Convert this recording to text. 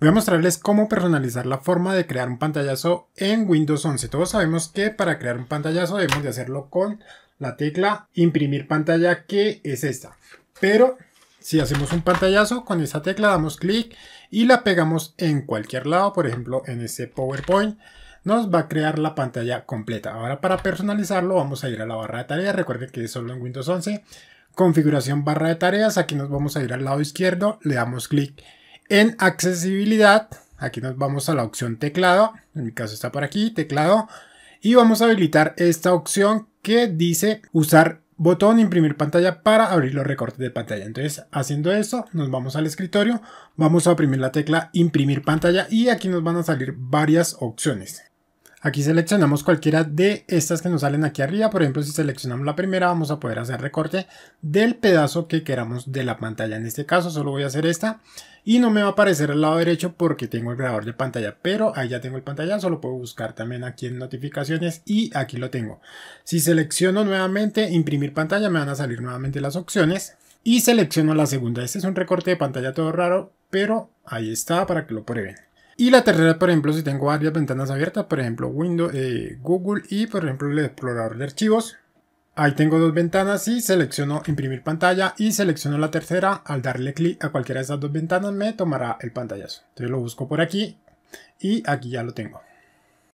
Voy a mostrarles cómo personalizar la forma de crear un pantallazo en Windows 11. Todos sabemos que para crear un pantallazo debemos de hacerlo con la tecla imprimir pantalla, que es esta. Pero si hacemos un pantallazo con esta tecla, damos clic y la pegamos en cualquier lado, por ejemplo en este PowerPoint, nos va a crear la pantalla completa. Ahora, para personalizarlo, vamos a ir a la barra de tareas. Recuerden que es solo en Windows 11. Configuración, barra de tareas. Aquí nos vamos a ir al lado izquierdo, le damos clic en accesibilidad, aquí nos vamos a la opción teclado, en mi caso está por aquí, teclado, y vamos a habilitar esta opción que dice usar botón imprimir pantalla para abrir los recortes de pantalla. Entonces, haciendo esto, nos vamos al escritorio, vamos a oprimir la tecla imprimir pantalla y aquí nos van a salir varias opciones. Aquí seleccionamos cualquiera de estas que nos salen aquí arriba. Por ejemplo, si seleccionamos la primera, vamos a poder hacer recorte del pedazo que queramos de la pantalla. En este caso solo voy a hacer esta y no me va a aparecer al lado derecho porque tengo el grabador de pantalla, pero ahí ya tengo el pantallazo, lo puedo buscar también aquí en notificaciones y aquí lo tengo. Si selecciono nuevamente imprimir pantalla, me van a salir nuevamente las opciones y selecciono la segunda. Este es un recorte de pantalla todo raro, pero ahí está para que lo prueben. Y la tercera, por ejemplo, si tengo varias ventanas abiertas, por ejemplo Windows, Google y por ejemplo el explorador de archivos. Ahí tengo dos ventanas y selecciono imprimir pantalla y selecciono la tercera. Al darle clic a cualquiera de esas dos ventanas me tomará el pantallazo. Entonces lo busco por aquí y aquí ya lo tengo.